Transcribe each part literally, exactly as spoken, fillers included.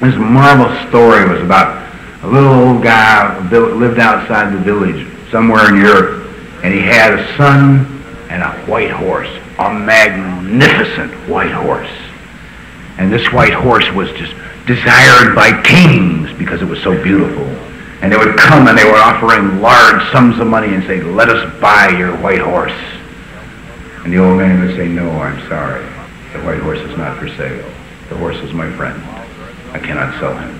This marvelous story was about a little old guy who lived outside the village somewhere in Europe, and he had a son and a white horse, a magnificent white horse. And this white horse was just desired by kings because it was so beautiful. And they would come and they were offering large sums of money and say, "Let us buy your white horse." And the old man would say, "No, I'm sorry. The white horse is not for sale. The horse is my friend. I cannot sell him."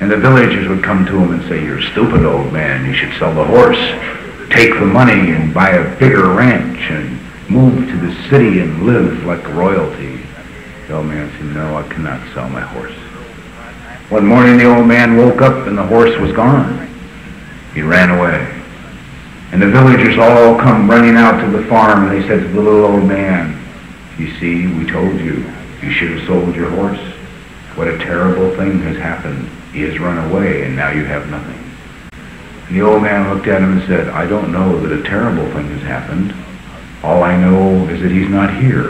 And the villagers would come to him and say, "You're stupid, old man. You should sell the horse. Take the money and buy a bigger ranch and move to the city and live like royalty." The old man said, "No, I cannot sell my horse." One morning the old man woke up and the horse was gone. He ran away. And the villagers all come running out to the farm, and they said to the little old man, "You see, we told you. You should have sold your horse. What a terrible thing has happened. He has run away and now you have nothing." And the old man looked at him and said, "I don't know that a terrible thing has happened. All I know is that he's not here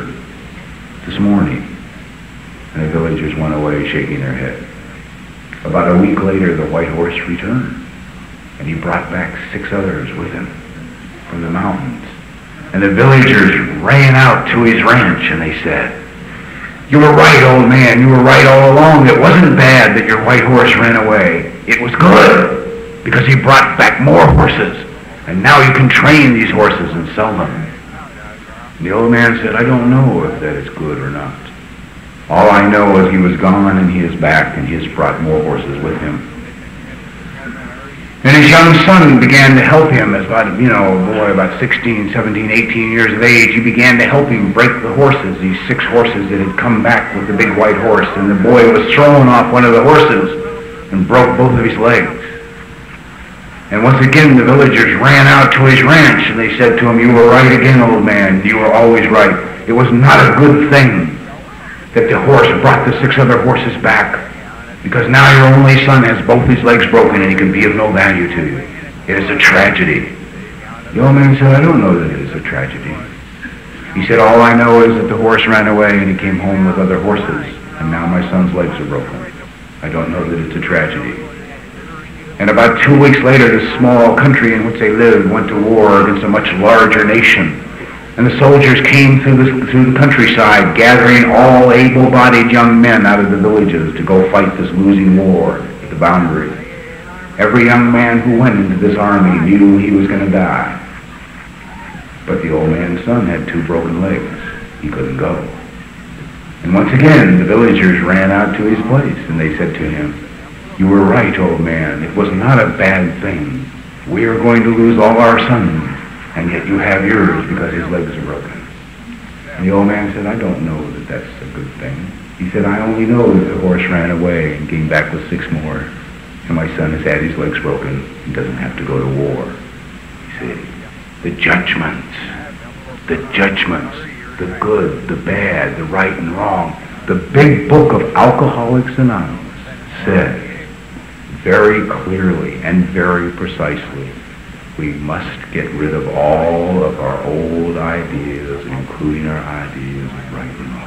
this morning." And the villagers went away shaking their head. About a week later, the white horse returned, and he brought back six others with him from the mountains. And the villagers ran out to his ranch and they said, "You were right, old man. You were right all along. It wasn't bad that your white horse ran away. It was good, because he brought back more horses, and now you can train these horses and sell them." And the old man said, "I don't know if that is good or not. All I know is he was gone and he is back, and he has brought more horses with him." And his young son began to help him. As about, you know, boy, about sixteen, seventeen, eighteen years of age, he began to help him break the horses, these six horses that had come back with the big white horse. And the boy was thrown off one of the horses and broke both of his legs. And once again, the villagers ran out to his ranch, and they said to him, "You were right again, old man. You were always right. It was not a good thing that the horse brought the six other horses back, because now your only son has both his legs broken, and he can be of no value to you. It is a tragedy." The old man said, "I don't know that it is a tragedy." He said, "All I know is that the horse ran away, and he came home with other horses, and now my son's legs are broken. I don't know that it's a tragedy." And about two weeks later, the small country in which they lived went to war against a much larger nation. And the soldiers came through the, through the countryside, gathering all able-bodied young men out of the villages to go fight this losing war at the boundary. Every young man who went into this army knew he was going to die. But the old man's son had two broken legs. He couldn't go. And once again, the villagers ran out to his place, and they said to him, "You were right, old man. It was not a bad thing. We are going to lose all our sons, and yet you have yours because his legs are broken." And the old man said, "I don't know that that's a good thing." He said, "I only know that the horse ran away and came back with six more, and my son has had his legs broken and doesn't have to go to war." He said, the judgments, the judgments, the good, the bad, the right and wrong, the big book of Alcoholics Anonymous said, very clearly and very precisely, we must get rid of all of our old ideas, including our ideas of right and wrong.